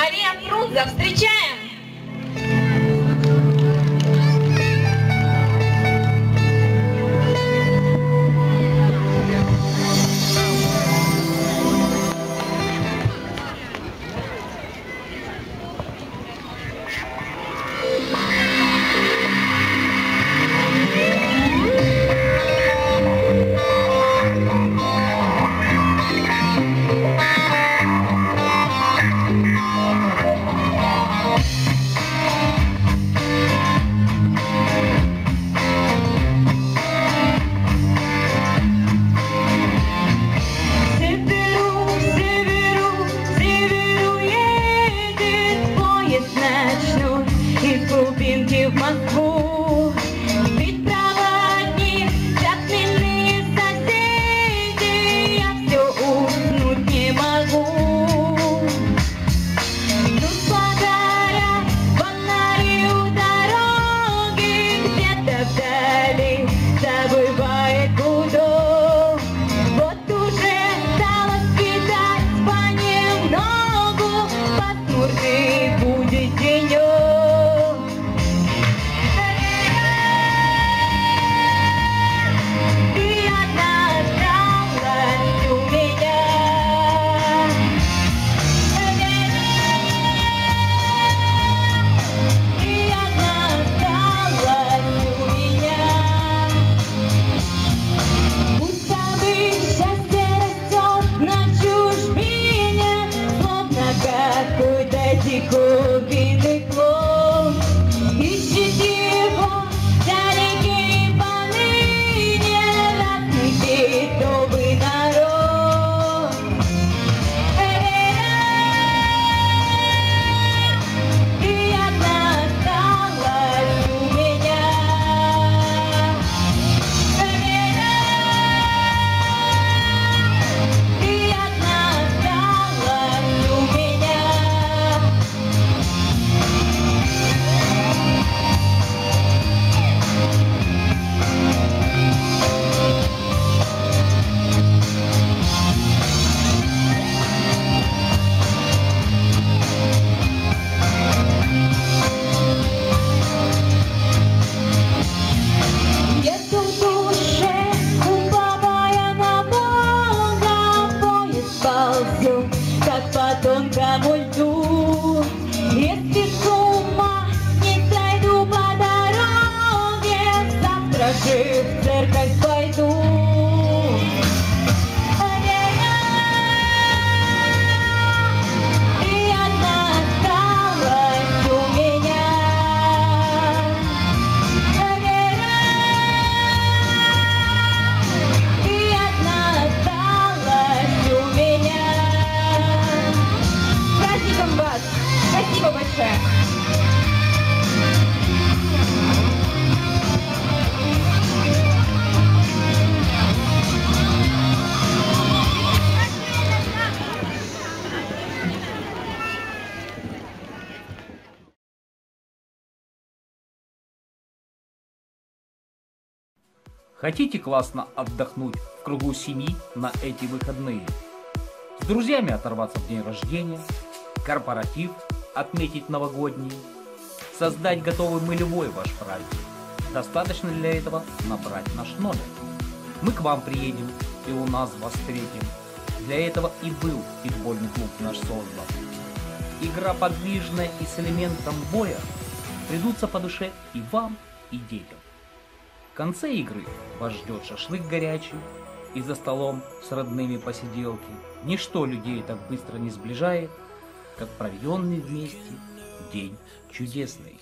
Мария Фрунзе, встречаем! Хотите классно отдохнуть в кругу семьи на эти выходные? С друзьями оторваться в день рождения, корпоратив отметить новогодний, создать готовым и любой ваш праздник. Достаточно для этого набрать наш номер. Мы к вам приедем и у нас вас встретим. Для этого и был фитбольный клуб наш создан. Игра подвижная и с элементом боя придутся по душе и вам, и детям. В конце игры вас ждет шашлык горячий и за столом с родными посиделки. Ничто людей так быстро не сближает, как проведенный вместе день чудесный.